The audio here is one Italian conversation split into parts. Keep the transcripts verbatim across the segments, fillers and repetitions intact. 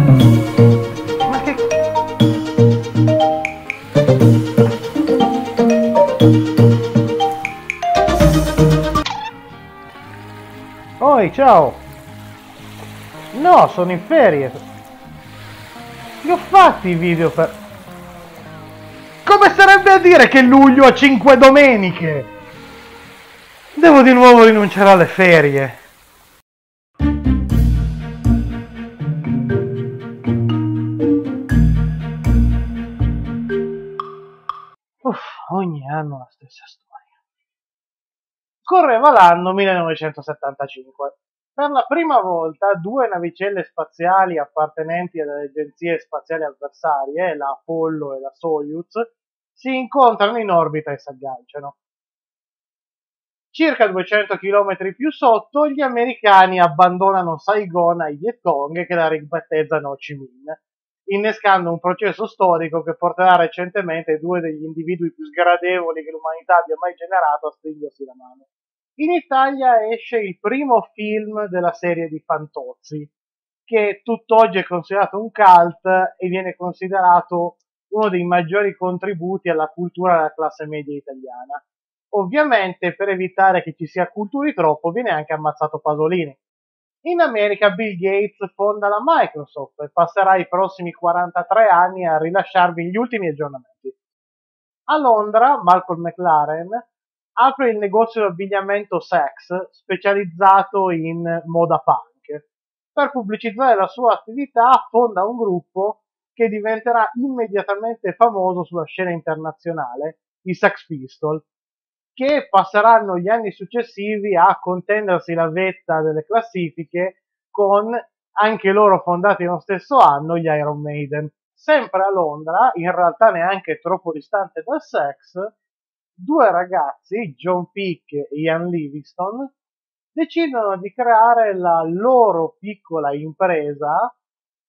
Ma che... Oi, ciao! No, sono in ferie! Li ho fatti i video per... Come sarebbe a dire che luglio ha cinque domeniche? Devo di nuovo rinunciare alle ferie. Uff, ogni anno la stessa storia. Correva l'anno millenovecentosettantacinque. Per la prima volta due navicelle spaziali appartenenti alle agenzie spaziali avversarie, la Apollo e la Soyuz, si incontrano in orbita e si agganciano. Circa duecento chilometri più sotto, gli americani abbandonano Saigon ai Vietcong che la ribattezzano Ho Chi Minh, innescando un processo storico che porterà recentemente due degli individui più sgradevoli che l'umanità abbia mai generato a stringersi la mano. In Italia esce il primo film della serie di Fantozzi, che tutt'oggi è considerato un cult e viene considerato uno dei maggiori contributi alla cultura della classe media italiana. Ovviamente, per evitare che ci si acculturi troppo, viene anche ammazzato Pasolini. In America Bill Gates fonda la Microsoft e passerà i prossimi quarantatré anni a rilasciarvi gli ultimi aggiornamenti. A Londra, Malcolm McLaren apre il negozio di abbigliamento Sex, specializzato in moda punk. Per pubblicizzare la sua attività fonda un gruppo che diventerà immediatamente famoso sulla scena internazionale, i Sex Pistols, che passeranno gli anni successivi a contendersi la vetta delle classifiche con, anche loro fondati nello stesso anno, gli Iron Maiden. Sempre a Londra, in realtà neanche troppo distante dal Sex, due ragazzi, John Peake e Ian Livingstone, decidono di creare la loro piccola impresa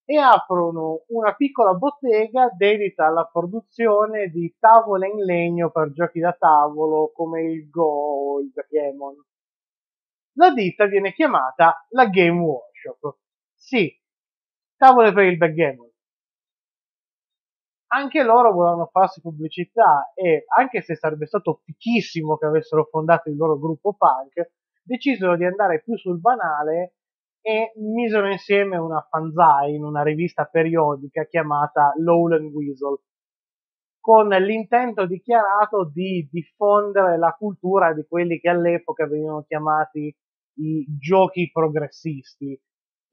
e aprono una piccola bottega dedita alla produzione di tavole in legno per giochi da tavolo come il Go o il Backgammon. La ditta viene chiamata la Game Workshop. Sì, tavole per il Backgammon. Anche loro volevano farsi pubblicità e, anche se sarebbe stato fichissimo che avessero fondato il loro gruppo punk, decisero di andare più sul banale e misero insieme una fanzine, una rivista periodica chiamata Lowland Weasel, con l'intento dichiarato di diffondere la cultura di quelli che all'epoca venivano chiamati i giochi progressisti,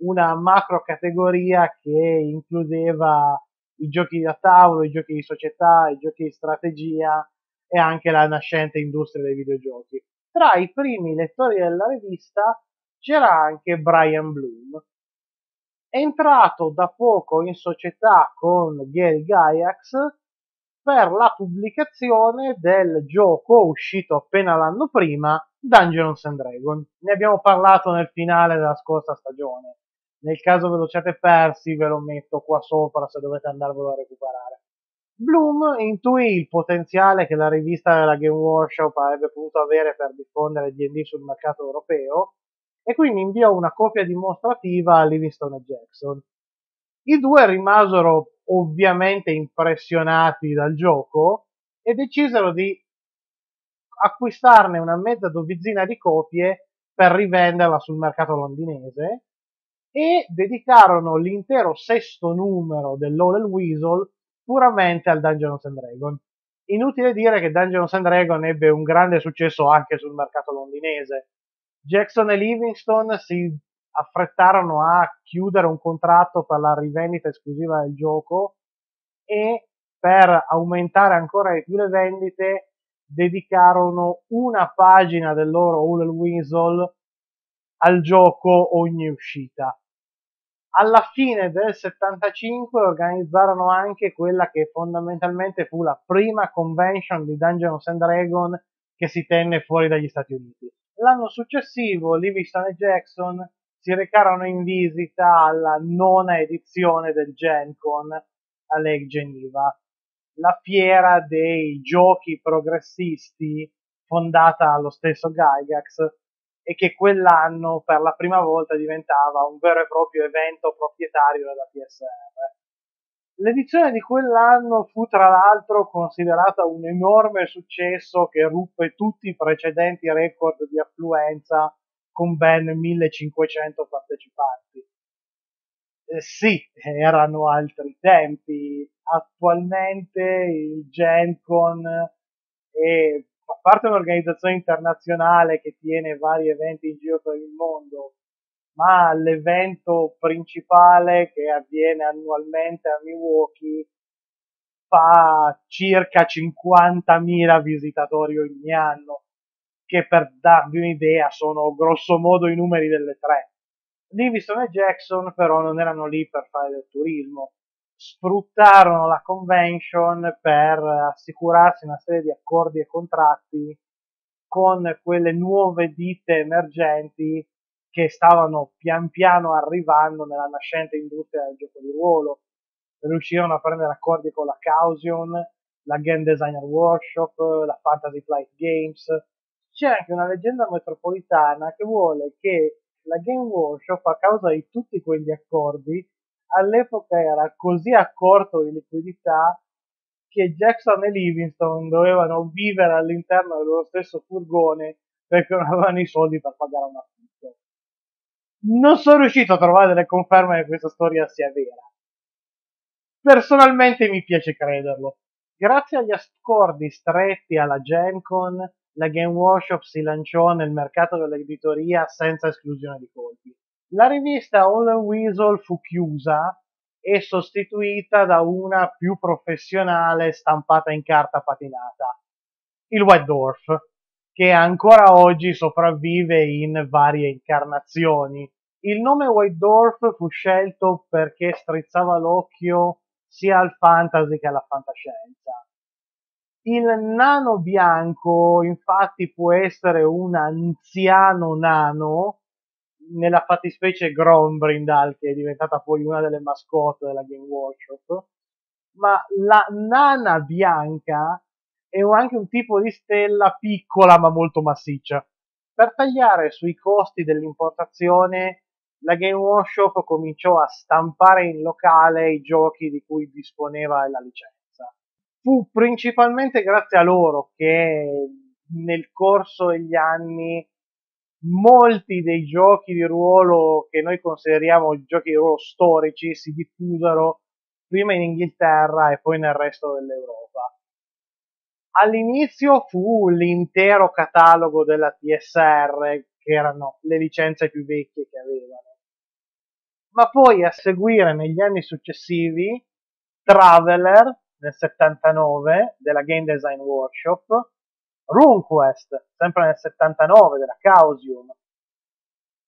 una macro categoria che includeva i giochi da tavolo, i giochi di società, i giochi di strategia e anche la nascente industria dei videogiochi. Tra i primi lettori della rivista c'era anche Brian Bloom, entrato da poco in società con Gary Gygax per la pubblicazione del gioco uscito appena l'anno prima, Dungeons and Dragons. Ne abbiamo parlato nel finale della scorsa stagione. Nel caso ve lo siate persi, ve lo metto qua sopra se dovete andarvelo a recuperare. Bloom intuì il potenziale che la rivista della Game Workshop avrebbe potuto avere per diffondere D and D sul mercato europeo e quindi inviò una copia dimostrativa a Livingstone e Jackson. I due rimasero ovviamente impressionati dal gioco e decisero di acquistarne una mezza dozzina di copie per rivenderla sul mercato londinese e dedicarono l'intero sesto numero dell'Lowland Weasel puramente al Dungeons and Dragons. Inutile dire che Dungeons and Dragons ebbe un grande successo anche sul mercato londinese. Jackson e Livingstone si affrettarono a chiudere un contratto per la rivendita esclusiva del gioco e per aumentare ancora di più le vendite dedicarono una pagina del loro Lowland Weasel al gioco ogni uscita. Alla fine del settantacinque organizzarono anche quella che fondamentalmente fu la prima convention di Dungeons and Dragons che si tenne fuori dagli Stati Uniti. L'anno successivo Livingstone e Jackson si recarono in visita alla nona edizione del GenCon a Lake Geneva, la fiera dei giochi progressisti fondata allo stesso Gygax e che quell'anno per la prima volta diventava un vero e proprio evento proprietario della T S R. L'edizione di quell'anno fu tra l'altro considerata un enorme successo che ruppe tutti i precedenti record di affluenza con ben millecinquecento partecipanti. Eh, sì, erano altri tempi. Attualmente il GenCon è, a parte un'organizzazione internazionale che tiene vari eventi in giro per il mondo, ma l'evento principale che avviene annualmente a Milwaukee fa circa cinquantamila visitatori ogni anno, che per darvi un'idea sono grosso modo i numeri delle tre. Livingstone e Jackson però non erano lì per fare del turismo, sfruttarono la convention per assicurarsi una serie di accordi e contratti con quelle nuove ditte emergenti che stavano pian piano arrivando nella nascente industria del gioco di ruolo. Riuscirono a prendere accordi con la Chaosium, la Game Designer Workshop, la Fantasy Flight Games. C'è anche una leggenda metropolitana che vuole che la Game Workshop, a causa di tutti quegli accordi, all'epoca era così a corto di liquidità che Jackson e Livingstone dovevano vivere all'interno del loro stesso furgone perché non avevano i soldi per pagare un affitto. Non sono riuscito a trovare delle conferme che questa storia sia vera. Personalmente mi piace crederlo. Grazie agli accordi stretti alla GenCon, la Game Workshop si lanciò nel mercato dell'editoria senza esclusione di colpi. La rivista Lowland Weasel fu chiusa e sostituita da una più professionale stampata in carta patinata, il White Dwarf, che ancora oggi sopravvive in varie incarnazioni. Il nome White Dwarf fu scelto perché strizzava l'occhio sia al fantasy che alla fantascienza. Il nano bianco, infatti, può essere un anziano nano, nella fattispecie Gronbrindal, che è diventata poi una delle mascotte della Game Workshop, ma la nana bianca è anche un tipo di stella piccola ma molto massiccia. Per tagliare sui costi dell'importazione, la Game Workshop cominciò a stampare in locale i giochi di cui disponeva la licenza. Fu principalmente grazie a loro che nel corso degli anni molti dei giochi di ruolo che noi consideriamo giochi di ruolo storici si diffusero prima in Inghilterra e poi nel resto dell'Europa. All'inizio fu l'intero catalogo della T S R, che erano le licenze più vecchie che avevano, ma poi a seguire negli anni successivi Traveler nel settantanove della Game Design Workshop, RuneQuest, sempre nel settantanove, della Chaosium.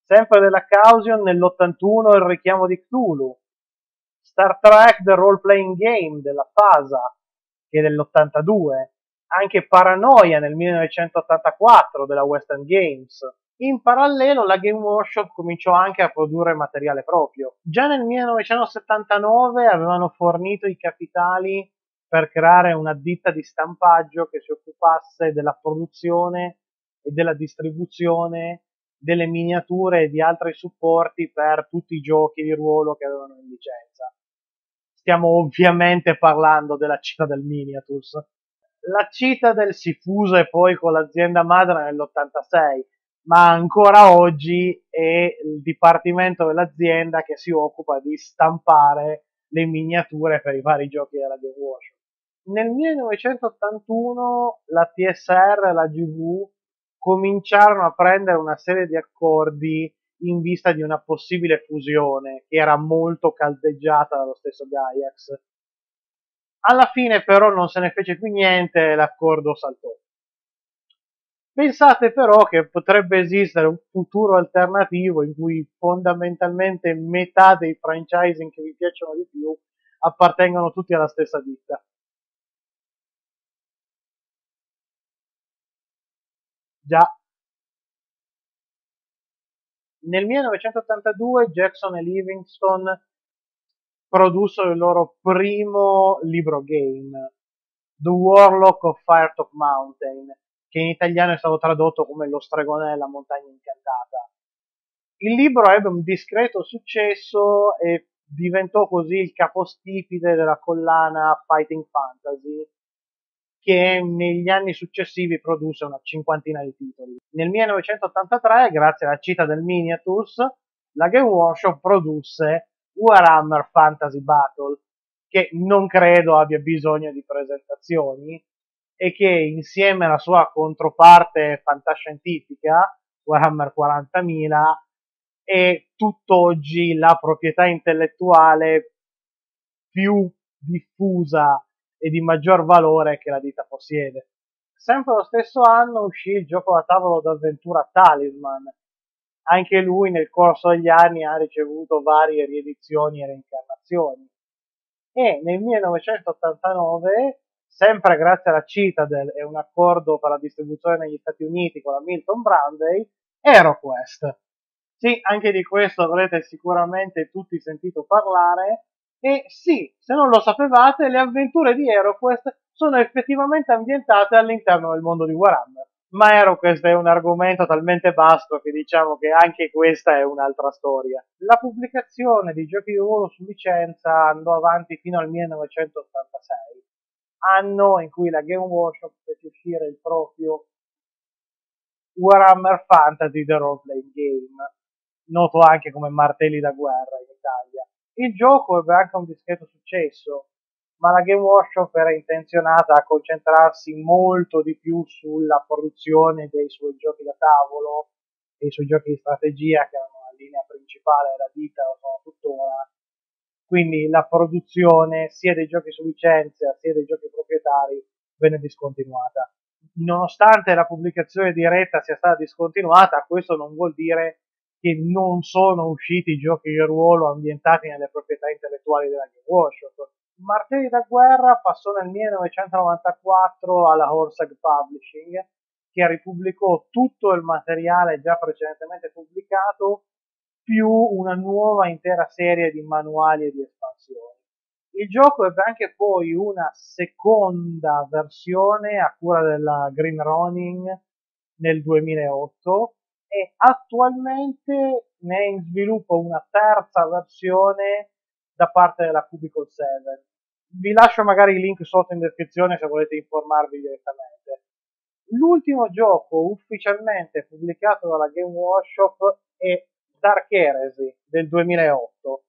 Sempre della Chaosium nell'ottantuno il richiamo di Cthulhu. Star Trek The Role Playing Game della F A S A, che è dell'ottantadue. Anche Paranoia nel millenovecentottantaquattro della Western Games. In parallelo la Game Workshop cominciò anche a produrre materiale proprio. Già nel millenovecentosettantanove avevano fornito i capitali per creare una ditta di stampaggio che si occupasse della produzione e della distribuzione delle miniature e di altri supporti per tutti i giochi di ruolo che avevano in licenza. Stiamo ovviamente parlando della Citadel Miniatures. La Citadel si fuse poi con l'azienda madre nell'ottantasei, ma ancora oggi è il dipartimento dell'azienda che si occupa di stampare le miniature per i vari giochi della Game Workshop. Nel millenovecentottantuno la T S R e la G W cominciarono a prendere una serie di accordi in vista di una possibile fusione che era molto caldeggiata dallo stesso Gygax. Alla fine però non se ne fece più niente e l'accordo saltò. Pensate però che potrebbe esistere un futuro alternativo in cui fondamentalmente metà dei franchising che vi piacciono di più appartengono tutti alla stessa ditta. Già. Nel millenovecentottantadue Jackson e Livingstone produssero il loro primo libro game, The Warlock of Firetop Mountain, che in italiano è stato tradotto come Lo stregone della montagna incantata. Il libro ebbe un discreto successo e diventò così il capostipite della collana Fighting Fantasy, che negli anni successivi produsse una cinquantina di titoli. Nel millenovecentottantatré, grazie alla cita del Miniatures, la Game Workshop produsse Warhammer Fantasy Battle, che non credo abbia bisogno di presentazioni, e che insieme alla sua controparte fantascientifica, Warhammer quarantamila, è tutt'oggi la proprietà intellettuale più diffusa e di maggior valore che la ditta possiede. Sempre lo stesso anno uscì il gioco da tavolo d'avventura Talisman. Anche lui nel corso degli anni ha ricevuto varie riedizioni e reincarnazioni. E nel millenovecentottantanove, sempre grazie alla Citadel e un accordo per la distribuzione negli Stati Uniti con la Milton Bradley, HeroQuest. Sì, anche di questo avrete sicuramente tutti sentito parlare. E sì, se non lo sapevate, le avventure di HeroQuest sono effettivamente ambientate all'interno del mondo di Warhammer. Ma HeroQuest è un argomento talmente vasto che diciamo che anche questa è un'altra storia. La pubblicazione di giochi di ruolo su licenza andò avanti fino al millenovecentottantasei, anno in cui la Game Workshop fece uscire il proprio Warhammer Fantasy The Role Playing Game, noto anche come Martelli da Guerra in Italia. Il gioco ebbe anche un discreto successo, ma la Game Workshop era intenzionata a concentrarsi molto di più sulla produzione dei suoi giochi da tavolo, dei suoi giochi di strategia, che erano la linea principale della ditta, lo sono tuttora. Quindi la produzione sia dei giochi su licenza sia dei giochi proprietari venne discontinuata. Nonostante la pubblicazione diretta sia stata discontinuata, questo non vuol dire che non sono usciti giochi di ruolo ambientati nelle proprietà intellettuali della Game Workshop. Martelli da Guerra passò nel millenovecentonovantaquattro alla Horseg Publishing, che ripubblicò tutto il materiale già precedentemente pubblicato, più una nuova intera serie di manuali e di espansioni. Il gioco ebbe anche poi una seconda versione a cura della Green Ronin nel duemilaotto, e attualmente ne è in sviluppo una terza versione da parte della Cubicle sette. Vi lascio magari il link sotto in descrizione se volete informarvi direttamente. L'ultimo gioco ufficialmente pubblicato dalla Game Workshop è Dark Heresy del duemilaotto,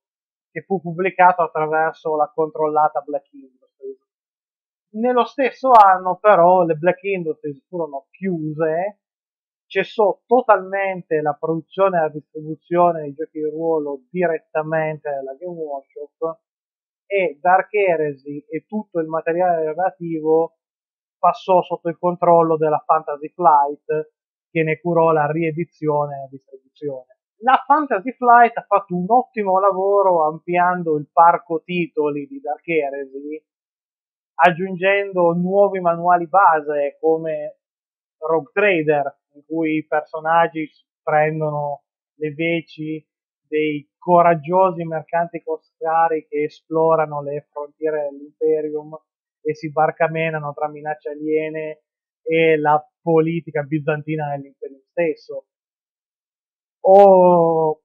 che fu pubblicato attraverso la controllata Black Industries. Nello stesso anno però le Black Industries furono chiuse, cessò totalmente la produzione e la distribuzione dei giochi di ruolo direttamente dalla Game Workshop, e Dark Heresy e tutto il materiale relativo passò sotto il controllo della Fantasy Flight, che ne curò la riedizione e la distribuzione. La Fantasy Flight ha fatto un ottimo lavoro ampliando il parco titoli di Dark Heresy, aggiungendo nuovi manuali base come Rogue Trader, in cui i personaggi prendono le veci dei coraggiosi mercanti costari che esplorano le frontiere dell'Imperium e si barcamenano tra minacce aliene e la politica bizantina dell'Imperium stesso. O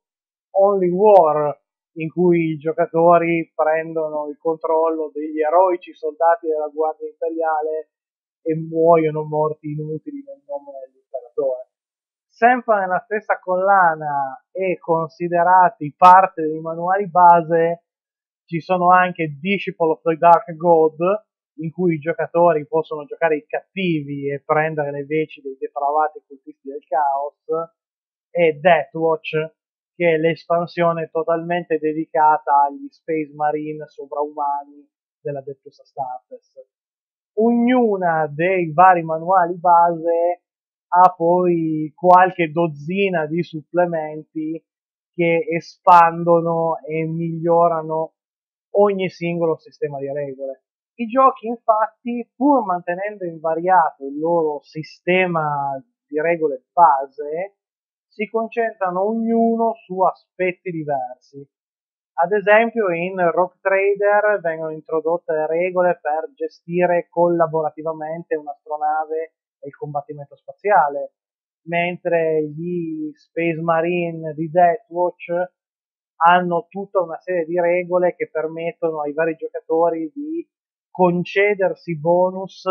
Only War, in cui i giocatori prendono il controllo degli eroici soldati della Guardia Imperiale e muoiono morti inutili nel nome dell'imperatore. Sempre nella stessa collana e considerati parte dei manuali base ci sono anche Disciple of the Dark God, in cui i giocatori possono giocare i cattivi e prendere le veci dei depravati cultisti del caos, e Death Watch, che è l'espansione totalmente dedicata agli Space Marine sovraumani della Dectus Astartes. Ognuna dei vari manuali base ha poi qualche dozzina di supplementi che espandono e migliorano ogni singolo sistema di regole. I giochi, infatti, pur mantenendo invariato il loro sistema di regole base, si concentrano ognuno su aspetti diversi. Ad esempio in Rogue Trader vengono introdotte regole per gestire collaborativamente un'astronave il combattimento spaziale, mentre gli Space Marine di Death Watch hanno tutta una serie di regole che permettono ai vari giocatori di concedersi bonus,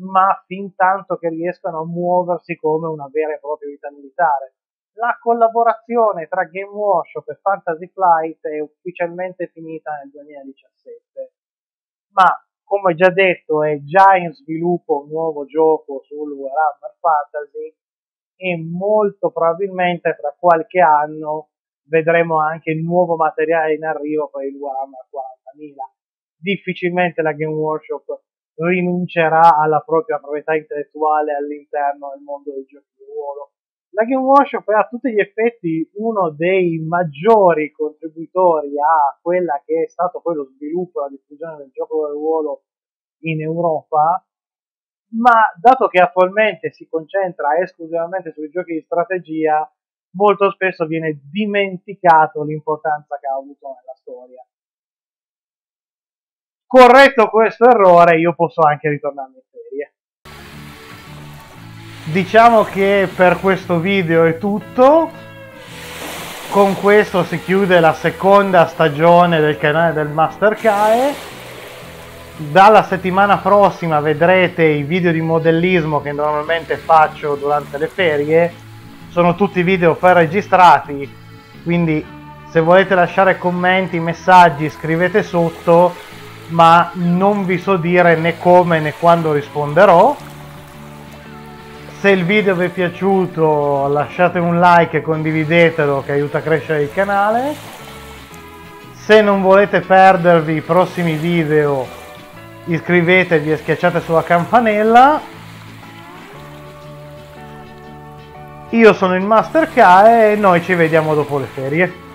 ma fin tanto che riescano a muoversi come una vera e propria vita militare. La collaborazione tra Game Workshop e Fantasy Flight è ufficialmente finita nel duemiladiciassette, ma come già detto è già in sviluppo un nuovo gioco sul Warhammer Fantasy e molto probabilmente tra qualche anno vedremo anche il nuovo materiale in arrivo per il Warhammer quarantamila. Difficilmente la Game Workshop rinuncerà alla propria proprietà intellettuale all'interno del mondo dei giochi di ruolo. La Game Workshop è a tutti gli effetti uno dei maggiori contributori a quella che è stato poi lo sviluppo e la diffusione del gioco del ruolo in Europa, ma dato che attualmente si concentra esclusivamente sui giochi di strategia, molto spesso viene dimenticato l'importanza che ha avuto nella storia. Corretto questo errore, io posso anche ritornare in serie. Diciamo che per questo video è tutto, con questo si chiude la seconda stagione del canale del Master C A E, dalla settimana prossima vedrete i video di modellismo che normalmente faccio durante le ferie, sono tutti video preregistrati, quindi se volete lasciare commenti, messaggi, scrivete sotto, ma non vi so dire né come né quando risponderò. Se il video vi è piaciuto lasciate un like e condividetelo che aiuta a crescere il canale. Se non volete perdervi i prossimi video iscrivetevi e schiacciate sulla campanella. Io sono il Master C A E e noi ci vediamo dopo le ferie.